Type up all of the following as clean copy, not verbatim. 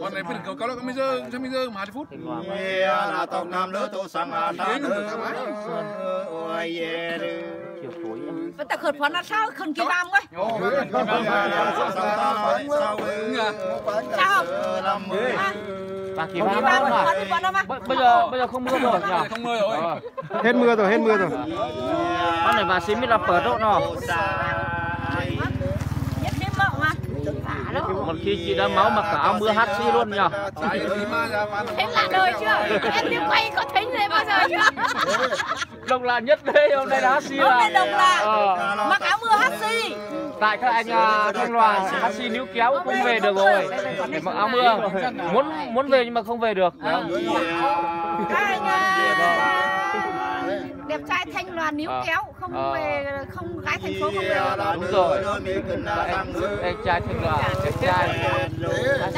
Còn này phải được cao lắm, không bây giờ 20 phút. Là tộc Nam lỡ tôi sang à ta vẫn ta khởi phán là sao khẩn kỳ bám quá. Sao? Bây giờ không mưa rồi nhỉ? Không mưa rồi. Hết mưa rồi. Con này bà xin biết là phở độ nó. Một khi chị đã máu mà cả áo mưa hát xi luôn nhờ. Thế là đời chưa? Em đi quay có thấy thế bao giờ chưa? Đồng là nhất đấy, hôm nay là hát xi là đồng là mặc áo mưa hát xi. Tại các anh Thanh Loan hát xi níu kéo không về được rồi. Để mặc áo mưa, muốn về nhưng mà không về được. Đẹp trai Thanh Loan níu kéo không về, không gái thành phố không về. Đúng rồi. Đẹp trai Thanh Loan, đẹp trai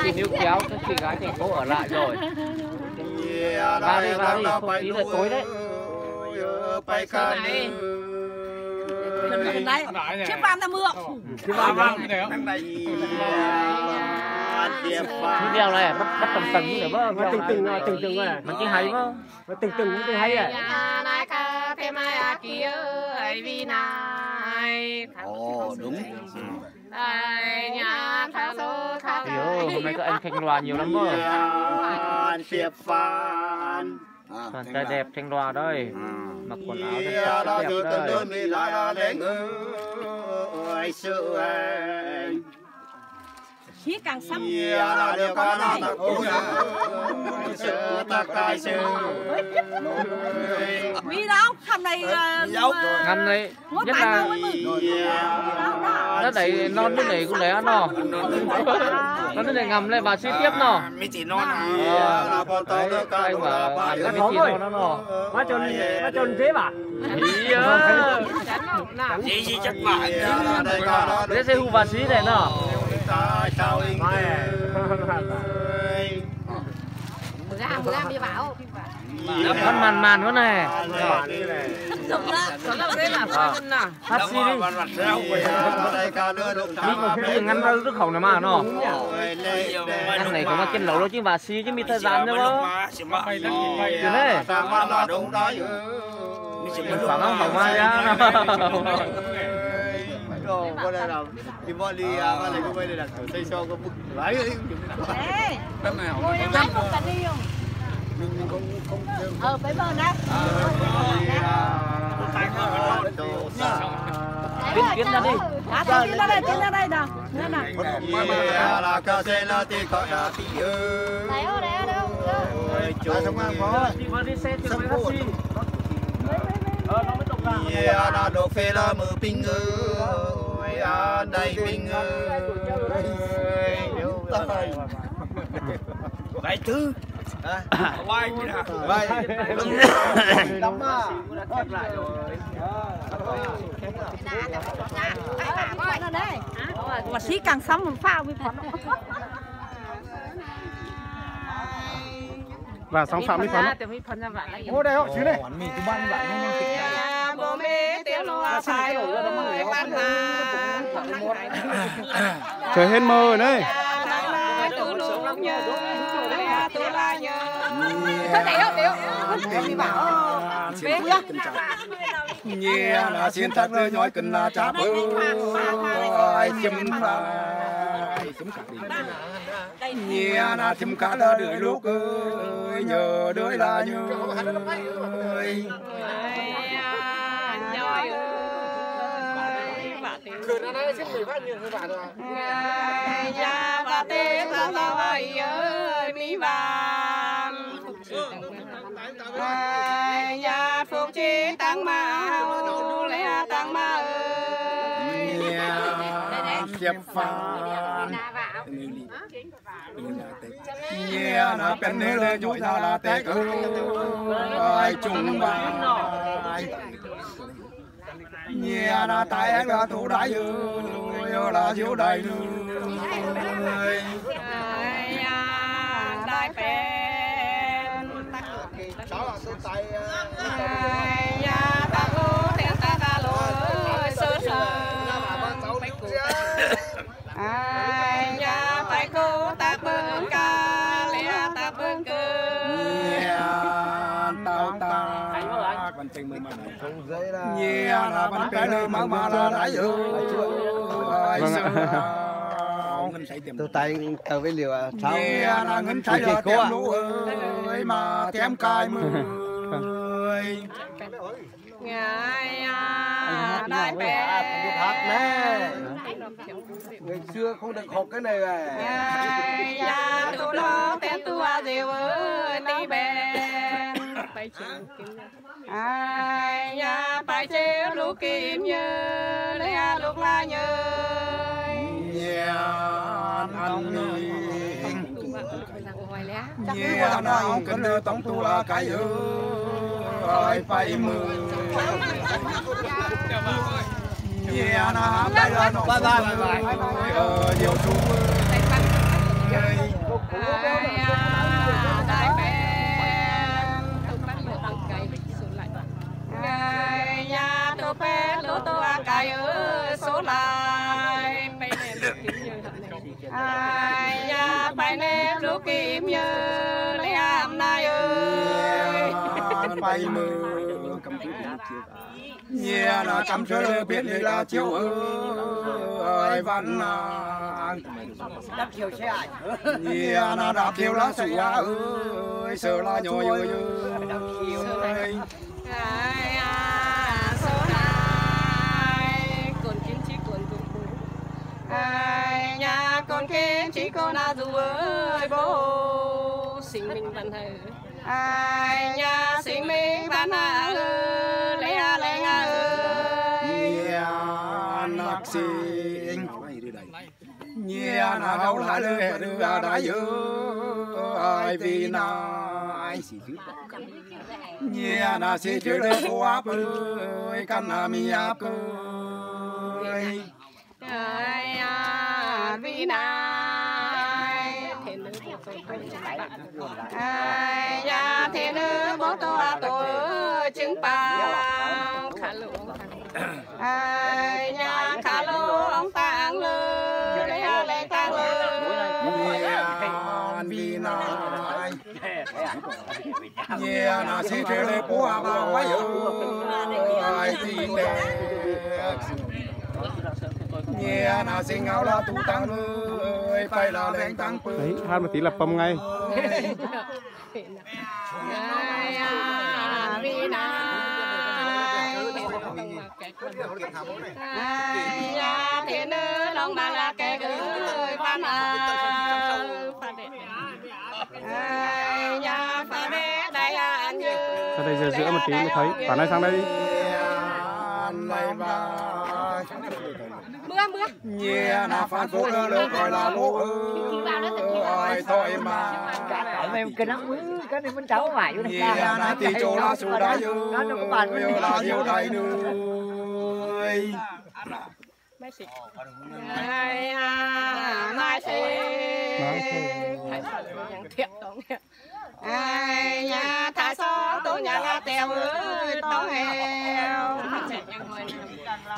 chị níu kéo các chị gái thành phố ở lại rồi. Vào đi, không tí là tối đấy. Đấy, chiếc van ta mượn. Chiếc van như thế không? Những đeo này bắt tầng như thế bơ. Nó từng rồi. Nó chỉ hay bơ. Nó từng cũng hay à. Ồ đúng. Hôm nay các anh Thanh Loan nhiều lắm rồi. Còn trai đẹp Thanh Loan đây. Mặc quần áo rất đẹp đây. Khi càng sắm là điều con này quý đâu thằng này ngăn đấy nhất là nó đẩy non nước này cũng để ăn nọ nó nước này ngầm lên và suy tiếp nọ mấy chị non anh bảo ăn cái mấy chị non nọ má chôn thế bà gì chắc phải thế sẽ hù và suy này nọ ra đi bảo con màn con này hát xi đi ngăn ra nước khẩu này mà nó ăn này có mà kiên lẩu đâu chứ bà xi chứ mi thời gian nữa đấy. Con này là thì mọi đi con này cũng quay đặt thử xây cho có bực lái đấy. Tấm này không. Không. Ờ phải bờ đấy. Kiến ra đi. Kiến ra đây nào. Đây nào. Là đồ phê là mờ ping ơi đây ping ơi bài thứ bài mà xí càng sắm một pha với phấn và sóng phạm với phấn ô đây họ chứ này bố mẹ tiếng loa sai rồi đó mọi người ban hà trời hết mơ rồi đấy nhớ là chiến thắng nơi nhói cần là chả bơi chấm lại nhớ là chấm cá là đuổi lúc ơi nhớ đuổi là nhớ cười nó nói xếp người phát nhiều hơn bạn rồi. Nhà bà tê ta tao ấy ơi mi vàng. Nhà phục chế tăng ma hầu lẽ tăng ma ơi. Nhà xếp phán. Nhà nó bèn nế lên nhũi ra là tê cơ. Ai chung bà. Nhà là tại anh là thủ đại dư là dư đại dư đại phèn đó là số tay nhà ta lô theo ta lô sơ sơ nhà tại cô ta bưng ca Tôi tay tờ với liều sao ngân sai là tem lũ ơi mà tem cài mười ngày đại bé ngày xưa không được học cái này rồi ngày tôi lo té tua rượu đi bè ai nhà bài chế lũ kim như lấy lục la như nhà nào cần đưa tổng tu là cái ư rồi phải mưa nhà nào đây là nó ba ba rồi điều chú nhà tôi bé lúa tôi cái ư số lại ai ya bài ném lũ kim như lấy am nay ơi bài mưa nhà là cắm sơ biết thì là chiếu ơi văn đáp chiều xe ảnh nhà là đáp chiều lá sủi ơi sờ la nhồi ơi ơi ai nhà con kia chỉ con là dù ơi bố sinh mình bạn hờ ai nhà sinh mình bạn hờ lấy à lấy à nhà nặc sinh nhà nào đâu lại lừa đưa đã dữ ai vì nào nhà nào xí chữ lừa quá bơi căn là mi áp cười ai à vì này ai à thế nữa bố tôi trứng bao khá lỗ ai nhà khá lỗ ông tàng lơ đấy à lấy tàng lơ vì này nhà nào xí chơi lấy bố à bao ấy ai thì nhà nào sinh áo là tu tăng ơi phải là đánh tăng đấy hát một tí là pom ngay sang đây giờ giữa một tí mới thấy bạn ơi sang đây đi mưa mưa nhà nào phản cố lớn gọi là bố ơi thôi mà em cái nắng cái này mình cháu phải vô nhà nào thì chỗ lá sù đá vô là nhiều đầy nuôi ai nhà thả xó tôi nhà là tèo ơi tao nghèo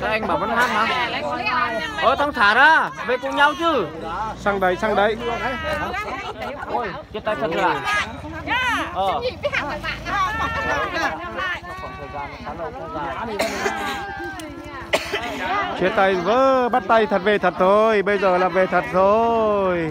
sao anh bảo vẫn hát mà ơ thong thả ra về cùng nhau chứ sang đấy ôi chết tay thật là chia tay vớ bắt tay thật về thật thôi bây giờ là về thật rồi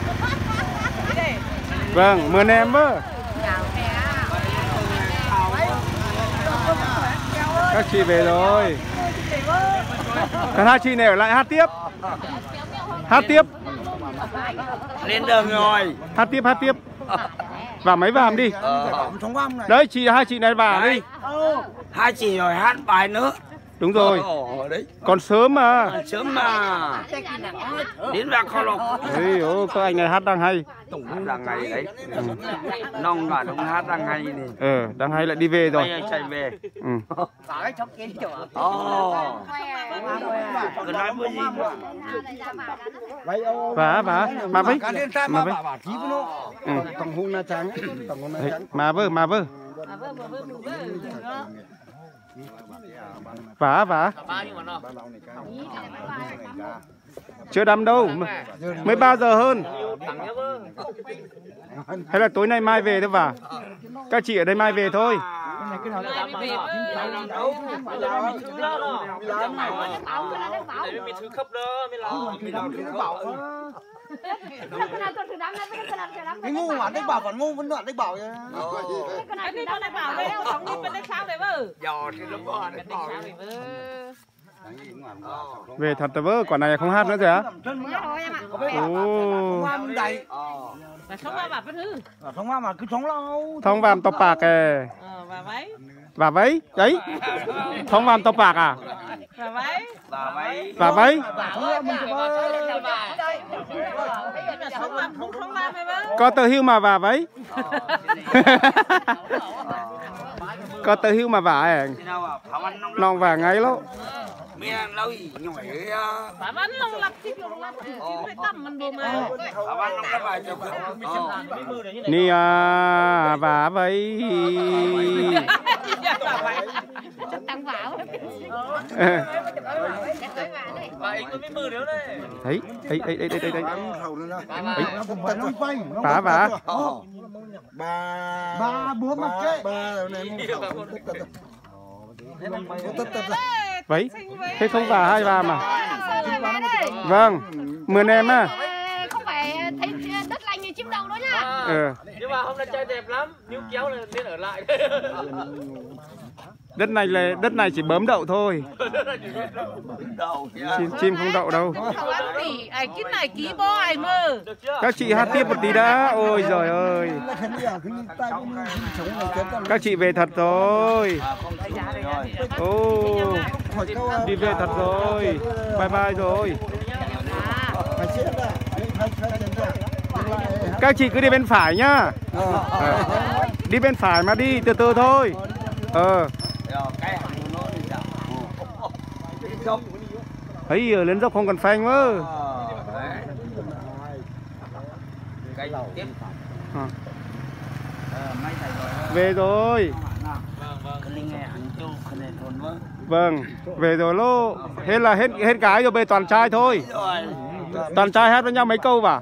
vâng, mượn em bơ. Các chị về rồi. Còn hai chị này ở lại hát tiếp. Hát tiếp. Lên đường rồi. Hát tiếp, hát tiếp. Vào máy vàm đi. Đấy, chị hai chị này vào đi. Hai chị rồi hát bài nữa. Đúng rồi. Còn sớm mà. Còn sớm mà. Đến vào kho lục. Ê, các anh này hát đang hay. Đang hay đấy. Nông mà đúng hát đang hay này. Ừ, đang hay lại đi về rồi. Chạy về. Ừ. Mà với. Mà với. Vả chưa đắm đâu, mới 3 giờ hơn, hay là tối nay mai về thôi vả. Các chị ở đây mai về thôi. Cái ngu mà đấy bảo vẫn ngu vẫn đoạn đấy bảo vậy. Cái này con này bảo đấy, không đi bên đấy sao đấy vợ. Giò thì nó bỏ đấy bảo. Về thật tớ vỡ, quả này không hát nữa rồi á. Thông vàm tộc bạc kìa. Và váy, đấy. Thông vàm tộc bạc à? Và váy. Có tờ hưu mà và váy. Có tờ hưu mà vả à. Nòng vả ngay lắm. Miền lâu nhồi bà bán long lắc chip long lắc chip phải tầm mình buồn mà bà bán long lắc bài chụp ni à bà vậy tăng vào đấy đấy bà ba búa mắc cái vậy thế không bà hai bà mà vâng mượn em á không phải thấy đất lành như chim đầu đó nha. Nhưng mà hôm nay chơi đẹp lắm, níu kéo là nên ở lại. Đất này là đất này chỉ bấm đậu thôi. Chim không đậu đâu. Các chị hát tiếp một tí đã. Ôi giời ơi. Các chị về thật rồi. Ô, đi về thật rồi. Bye bye rồi. Các chị cứ đi bên phải nhá. Đi bên phải mà đi từ từ thôi. Thấy ở lên dốc không cần phanh quá. Về rồi. Vâng, về rồi lô. Thế là hết cái rồi, về toàn trai thôi. Toàn trai hát với nhau mấy câu vào.